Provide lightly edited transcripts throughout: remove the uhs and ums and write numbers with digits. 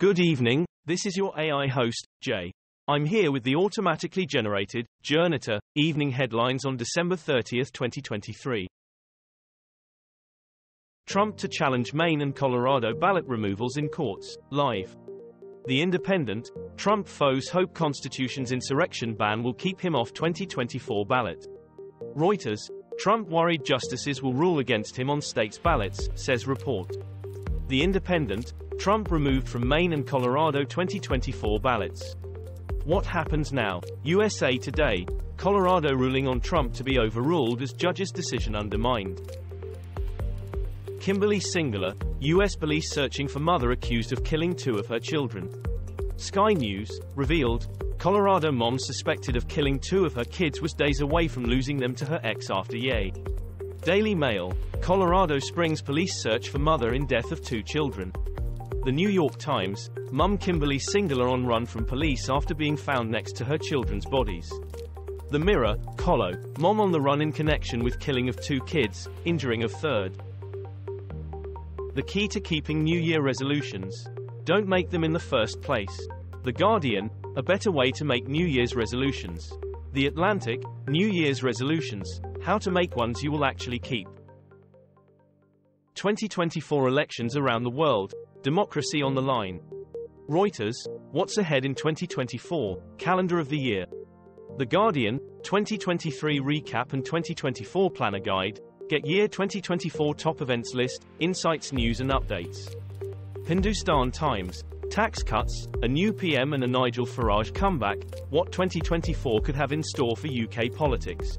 Good evening, this is your AI host, Jay. I'm here with the automatically generated, Journato, evening headlines on December 30, 2023. Trump to challenge Maine and Colorado ballot removals in courts, live. The Independent, Trump foes hope Constitution's insurrection ban will keep him off 2024 ballot. Reuters, Trump worried justices will rule against him on states' ballots, says report. The Independent, Trump removed from Maine and Colorado 2024 ballots. What happens now? USA Today, Colorado ruling on Trump to be overruled as judge's decision undermined. Kimberlee Singler, US police searching for mother accused of killing two of her children. Sky News, revealed, Colorado mom suspected of killing two of her kids was days away from losing them to her ex after Yay. Daily Mail, Colorado Springs police search for mother in death of two children. The New York Times, Mum Kimberlee Singler on run from police after being found next to her children's bodies. The Mirror, Colo, Mom on the run in connection with killing of two kids, injuring of third. The key to keeping New Year resolutions. Don't make them in the first place. The Guardian, a better way to make New Year's resolutions. The Atlantic, New Year's resolutions, how to make ones you will actually keep. 2024 elections around the world. Democracy on the line. Reuters, what's ahead in 2024, calendar of the year. The Guardian, 2023 recap and 2024 planner guide, get year 2024 top events list, insights, news and updates. Hindustan Times, tax cuts, a new PM and a Nigel Farage comeback, what 2024 could have in store for UK politics.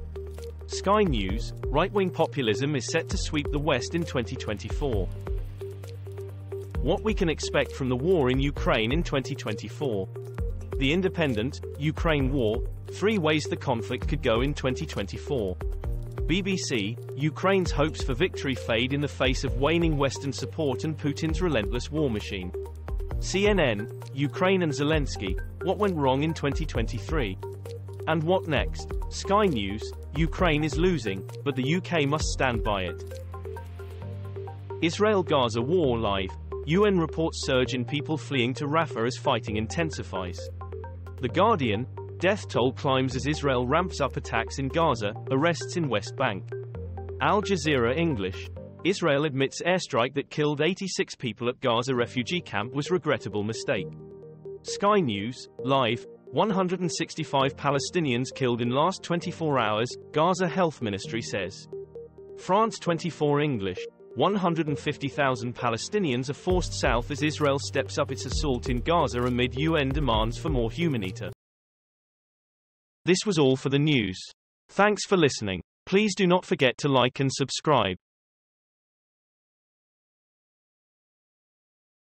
Sky News, right-wing populism is set to sweep the West in 2024. What we can expect from the war in Ukraine in 2024. The Independent, Ukraine war, 3 ways the conflict could go in 2024. BBC, Ukraine's hopes for victory fade in the face of waning Western support and Putin's relentless war machine. CNN, Ukraine and Zelensky, what went wrong in 2023? And what next? Sky News, Ukraine is losing, but the UK must stand by it. Israel-Gaza war live. UN reports surge in people fleeing to Rafah as fighting intensifies. The Guardian, death toll climbs as Israel ramps up attacks in Gaza, arrests in West Bank. Al Jazeera English, Israel admits airstrike that killed 86 people at Gaza refugee camp was regrettable mistake. Sky News, live, 165 Palestinians killed in last 24 hours, Gaza Health Ministry says. France 24 English, 150,000 Palestinians are forced south as Israel steps up its assault in Gaza amid UN demands for more humanitarian. This was all for the news. Thanks for listening. Please do not forget to like and subscribe.